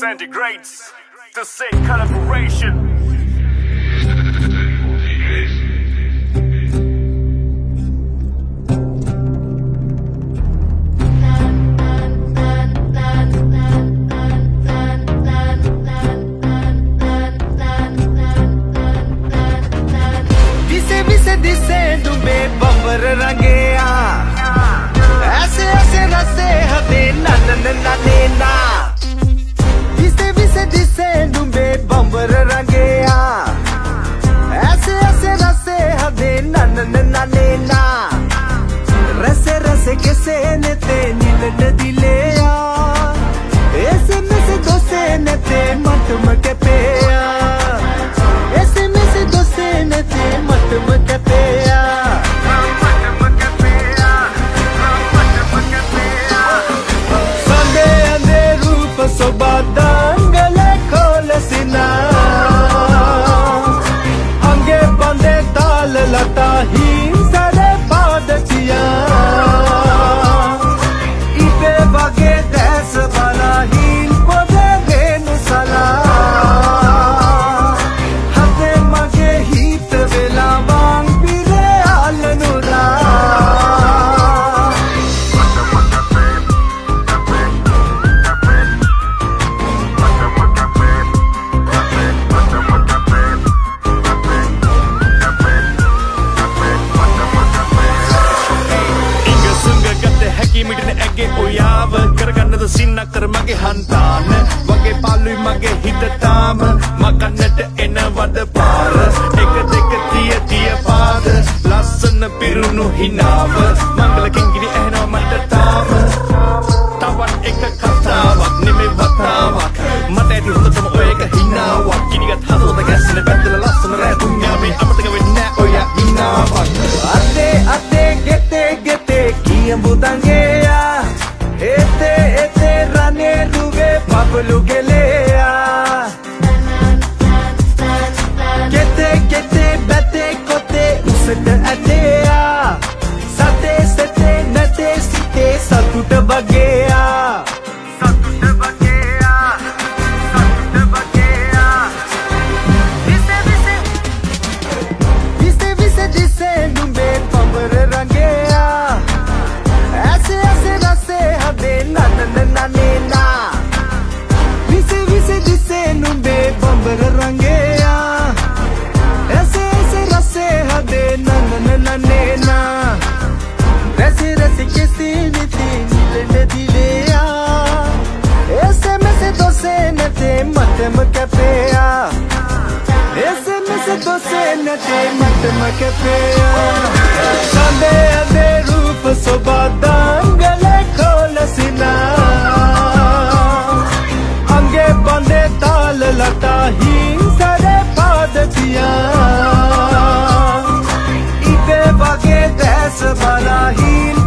Centigradz, the same collaboration. दिसे डूबे बंबर रंगेया ऐसे ऐसे रसे हते ना ना ना ना दिसे दिसे दिसे डूबे बंबर रंगेया ऐसे ऐसे रसे हते ना ना ना ना रसे रसे कैसे ने ते नील दिले या ऐसे में से दोसे ने ते मत मत पे ऐसे में से दोसे ने ते मत मत Sinna kar mage hantaan wage palui mage hitatam makanata ena wada para ek dek tiya tiya paad lassana pirunu hinawa mangala kingiri ehnawa mata tama tawan ek kathawak neme watawak mata edi hotama oy ek hinawa kinigat hathota gassena baddala lassana rathun yawe amataka wenna oya hinawa ate ate gete gete kiyambu dangeya ete Sabala hi